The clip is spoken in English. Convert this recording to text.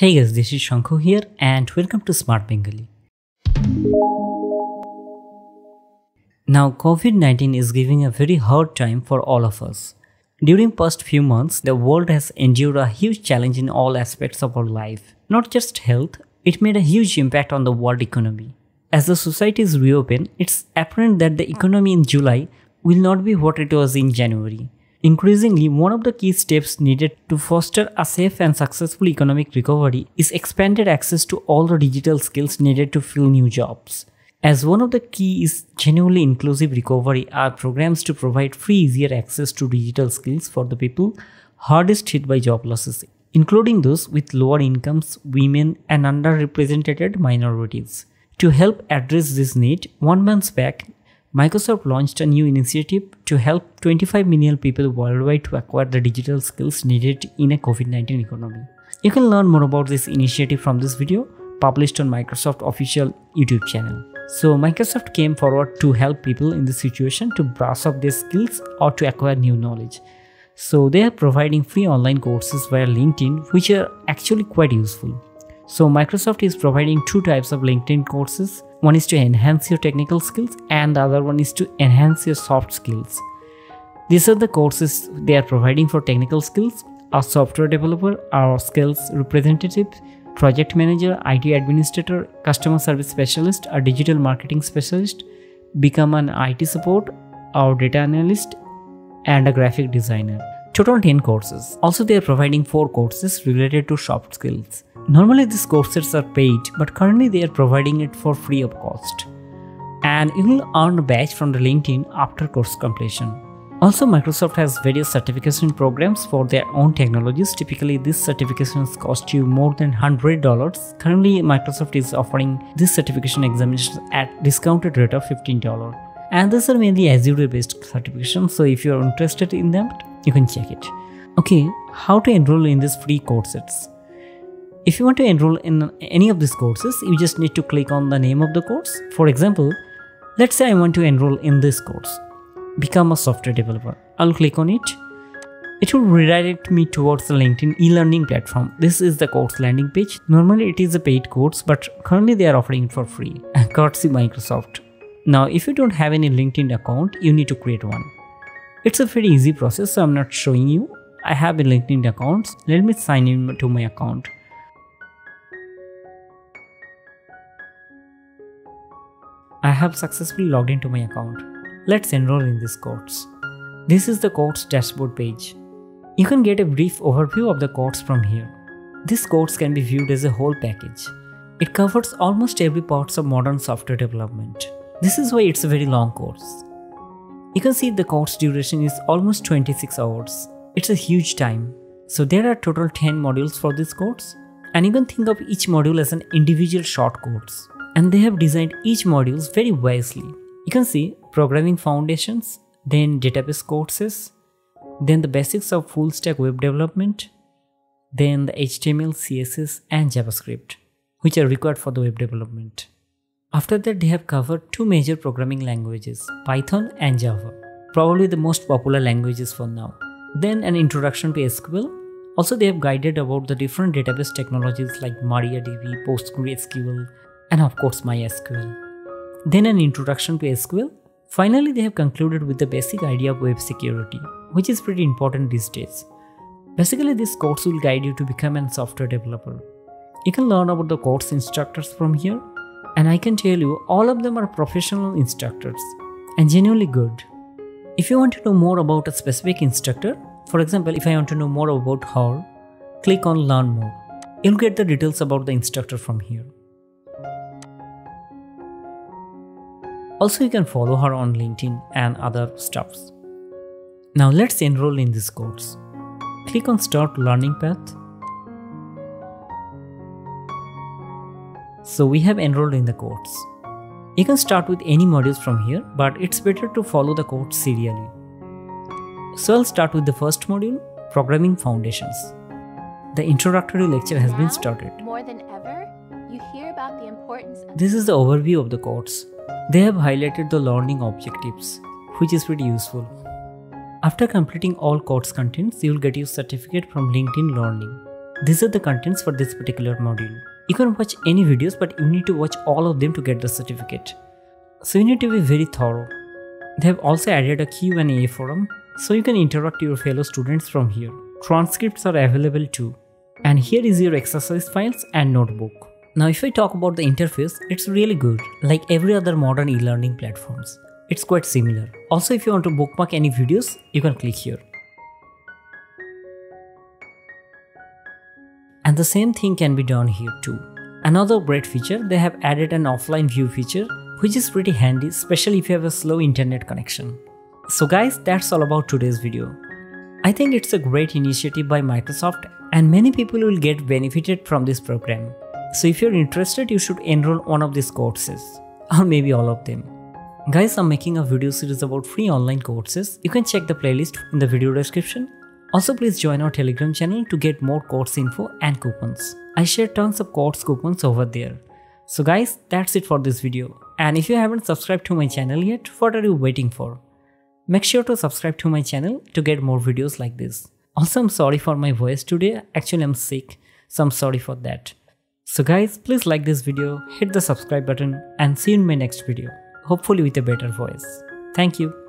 Hey guys, this is Shankho here and welcome to Smart Bengali. Now COVID-19 is giving a very hard time for all of us. During past few months, the world has endured a huge challenge in all aspects of our life. Not just health, it made a huge impact on the world economy. As the societies reopen, it's apparent that the economy in July will not be what it was in January. Increasingly, one of the key steps needed to foster a safe and successful economic recovery is expanded access to all the digital skills needed to fill new jobs. As one of the key is genuinely inclusive recovery are programs to provide free, easier access to digital skills for the people hardest hit by job losses, including those with lower incomes, women, and underrepresented minorities. To help address this need, 1 month back, Microsoft launched a new initiative to help 25 million people worldwide to acquire the digital skills needed in a COVID-19 economy. You can learn more about this initiative from this video published on Microsoft official YouTube channel. So Microsoft came forward to help people in this situation to brush up their skills or to acquire new knowledge. So they are providing free online courses via LinkedIn, which are actually quite useful. So Microsoft is providing two types of LinkedIn courses. One is to enhance your technical skills and the other one is to enhance your soft skills. These are the courses they are providing for technical skills, a software developer, a sales representative, project manager, IT administrator, customer service specialist, a digital marketing specialist, become an IT support, or data analyst, and a graphic designer. Total 10 courses. Also, they are providing 4 courses related to soft skills. Normally these courses are paid, but currently they are providing it for free of cost. And you will earn a badge from the LinkedIn after course completion. Also, Microsoft has various certification programs for their own technologies. Typically, these certifications cost you more than $100. Currently, Microsoft is offering this certification examinations at discounted rate of $15. And these are mainly Azure based certifications, so if you are interested in them, you can check it. Okay, how to enroll in these free courses? If you want to enroll in any of these courses, you just need to click on the name of the course. For example, let's say I want to enroll in this course, Become a Software Developer. I'll click on it. It will redirect me towards the LinkedIn e-learning platform. This is the course landing page. Normally it is a paid course, but currently they are offering it for free, courtesy Microsoft. Now, if you don't have any LinkedIn account, you need to create one. It's a very easy process, so I'm not showing you. I have a LinkedIn account. Let me sign in to my account. I have successfully logged into my account. Let's enroll in this course. This is the course dashboard page. You can get a brief overview of the course from here. This course can be viewed as a whole package. It covers almost every part of modern software development. This is why it's a very long course. You can see the course duration is almost 26 hours. It's a huge time. So there are total 10 modules for this course, and you can think of each module as an individual short course. And they have designed each modules very wisely. You can see programming foundations, then database courses, then the basics of full stack web development, then the HTML, CSS and JavaScript, which are required for the web development. After that, they have covered two major programming languages, Python and Java, probably the most popular languages for now. Then an introduction to SQL. Also, they have guided about the different database technologies like MariaDB, PostgreSQL, and of course MySQL. Then an introduction to SQL. Finally, they have concluded with the basic idea of web security, which is pretty important these days. Basically, this course will guide you to become a software developer. You can learn about the course instructors from here, and I can tell you all of them are professional instructors and genuinely good. If you want to know more about a specific instructor, for example, if I want to know more about her, click on Learn More. You'll get the details about the instructor from here. Also, you can follow her on LinkedIn and other stuffs. Now let's enroll in this course. Click on Start Learning Path. So we have enrolled in the course. You can start with any modules from here, but it's better to follow the course serially. So I'll start with the first module, Programming Foundations. The introductory lecture has been started. More than ever, you hear about the importance of this is the overview of the course. They have highlighted the learning objectives, which is pretty useful. After completing all course contents, you will get your certificate from LinkedIn Learning. These are the contents for this particular module. You can watch any videos, but you need to watch all of them to get the certificate. So you need to be very thorough. They have also added a Q&A forum, so you can interact with your fellow students from here. Transcripts are available too. And here is your exercise files and notebook. Now if I talk about the interface, it's really good, like every other modern e-learning platforms. It's quite similar. Also, if you want to bookmark any videos, you can click here. And the same thing can be done here too. Another great feature, they have added an offline view feature, which is pretty handy, especially if you have a slow internet connection. So guys, that's all about today's video. I think it's a great initiative by Microsoft and many people will get benefited from this program. So if you're interested, you should enroll one of these courses, or maybe all of them. Guys, I'm making a video series about free online courses. You can check the playlist in the video description. Also, please join our Telegram channel to get more course info and coupons. I share tons of course coupons over there. So guys, that's it for this video. And if you haven't subscribed to my channel yet, what are you waiting for? Make sure to subscribe to my channel to get more videos like this. Also, I'm sorry for my voice today. Actually, I'm sick, so I'm sorry for that. So guys, please like this video, hit the subscribe button and see you in my next video, hopefully with a better voice. Thank you.